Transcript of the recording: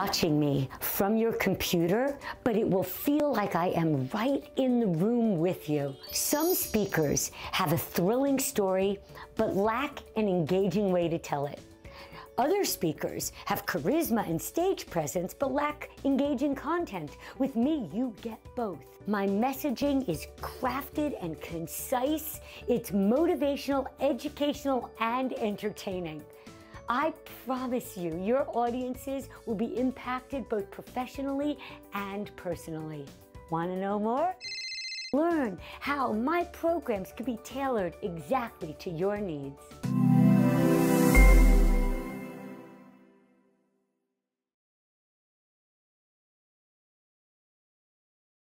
watching me from your computer, but it will feel like I am right in the room with you. Some speakers have a thrilling story, but lack an engaging way to tell it. Other speakers have charisma and stage presence, but lack engaging content. With me, you get both. My messaging is crafted and concise. It's motivational, educational, and entertaining. I promise you, your audiences will be impacted both professionally and personally. Want to know more? Learn how my programs can be tailored exactly to your needs.